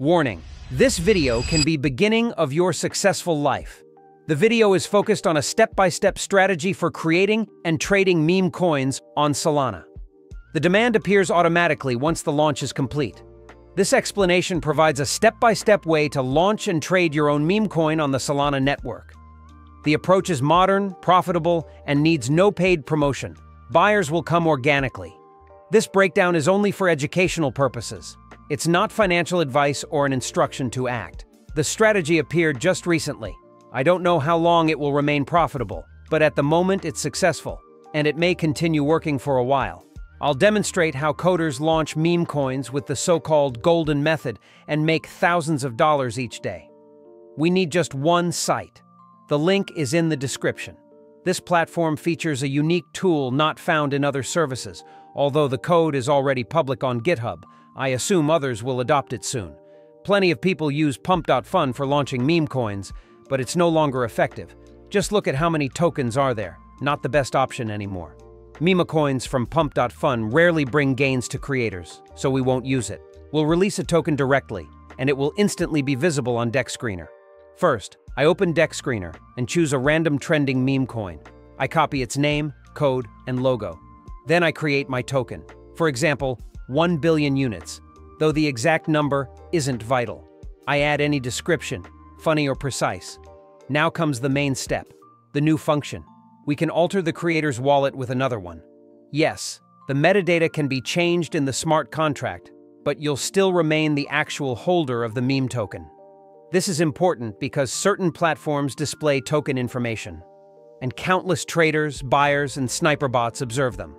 Warning, this video can be the beginning of your successful life. The video is focused on a step-by-step strategy for creating and trading meme coins on Solana. The demand appears automatically once the launch is complete. This explanation provides a step-by-step way to launch and trade your own meme coin on the Solana network. The approach is modern, profitable, and needs no paid promotion. Buyers will come organically. This breakdown is only for educational purposes. It's not financial advice or an instruction to act. The strategy appeared just recently. I don't know how long it will remain profitable, but at the moment it's successful, and it may continue working for a while. I'll demonstrate how coders launch meme coins with the so-called golden method and make thousands of dollars each day. We need just one site. The link is in the description. This platform features a unique tool not found in other services, although the code is already public on GitHub. I assume others will adopt it soon. Plenty of people use pump.fun for launching meme coins, but it's no longer effective. Just look at how many tokens are there. Not the best option anymore. Meme coins from pump.fun rarely bring gains to creators, so we won't use it. We'll release a token directly, and it will instantly be visible on DEX Screener. First, I open DEX Screener and choose a random trending meme coin. I copy its name, code, and logo. Then I create my token. For example, 1 billion units, though the exact number isn't vital. I add any description, funny or precise. Now comes the main step, the new function. We can alter the creator's wallet with another one. Yes, the metadata can be changed in the smart contract, but you'll still remain the actual holder of the meme token. This is important because certain platforms display token information, and countless traders, buyers, and sniper bots observe them.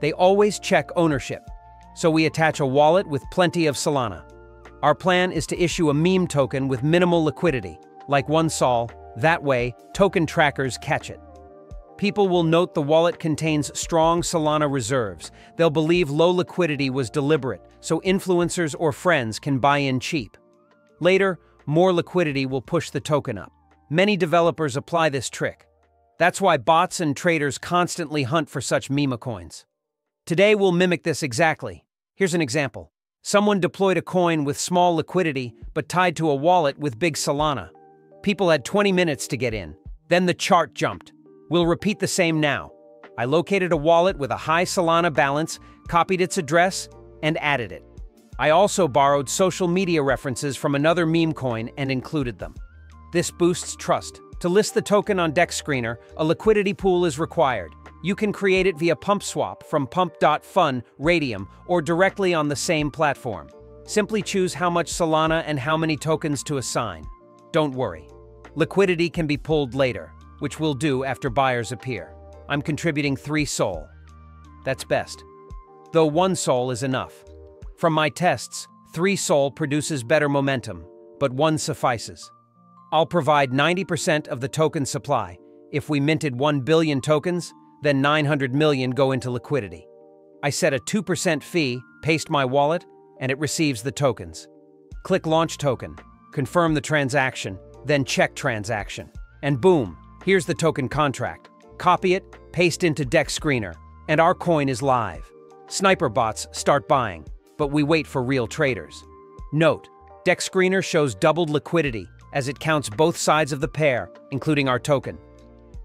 They always check ownership, so we attach a wallet with plenty of Solana. Our plan is to issue a meme token with minimal liquidity, like 1 SOL. That way, token trackers catch it. People will note the wallet contains strong Solana reserves. They'll believe low liquidity was deliberate, so influencers or friends can buy in cheap. Later, more liquidity will push the token up. Many developers apply this trick. That's why bots and traders constantly hunt for such meme coins. Today we'll mimic this exactly. Here's an example. Someone deployed a coin with small liquidity, but tied to a wallet with big Solana. People had 20 minutes to get in. Then the chart jumped. We'll repeat the same now. I located a wallet with a high Solana balance, copied its address, and added it. I also borrowed social media references from another meme coin and included them. This boosts trust. To list the token on DEX Screener, a liquidity pool is required. You can create it via PumpSwap from pump.fun, Radium, or directly on the same platform. Simply choose how much Solana and how many tokens to assign. Don't worry. Liquidity can be pulled later, which we'll do after buyers appear. I'm contributing 3 SOL. That's best. Though 1 SOL is enough. From my tests, 3 SOL produces better momentum, but 1 suffices. I'll provide 90% of the token supply. If we minted 1 billion tokens, then 900 million go into liquidity. I set a 2% fee, paste my wallet, and it receives the tokens. Click Launch Token, confirm the transaction, then check transaction. And boom, here's the token contract. Copy it, paste into DEX Screener, and our coin is live. Sniper bots start buying, but we wait for real traders. Note, DEX Screener shows doubled liquidity as it counts both sides of the pair, including our token.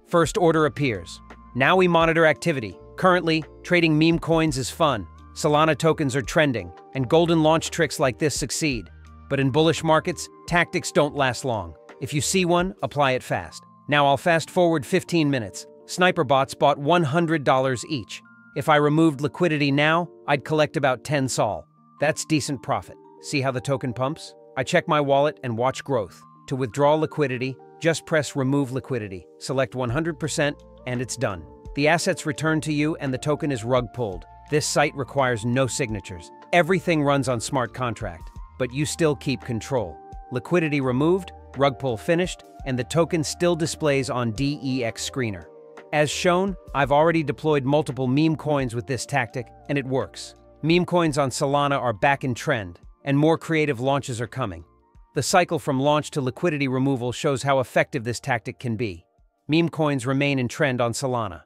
First order appears. Now we monitor activity. Currently, trading meme coins is fun, Solana tokens are trending, and golden launch tricks like this succeed. But in bullish markets, tactics don't last long. If you see one, apply it fast. Now I'll fast forward 15 minutes. Sniper bots bought $100 each. If I removed liquidity now, I'd collect about 10 SOL. That's decent profit. See how the token pumps? I check my wallet and watch growth. To withdraw liquidity, just press Remove Liquidity, select 100%, and it's done. The assets return to you and the token is rug pulled. This site requires no signatures. Everything runs on smart contract, but you still keep control. Liquidity removed, rug pull finished, and the token still displays on DEX Screener. As shown, I've already deployed multiple meme coins with this tactic, and it works. Meme coins on Solana are back in trend, and more creative launches are coming. The cycle from launch to liquidity removal shows how effective this tactic can be. Meme coins remain in trend on Solana.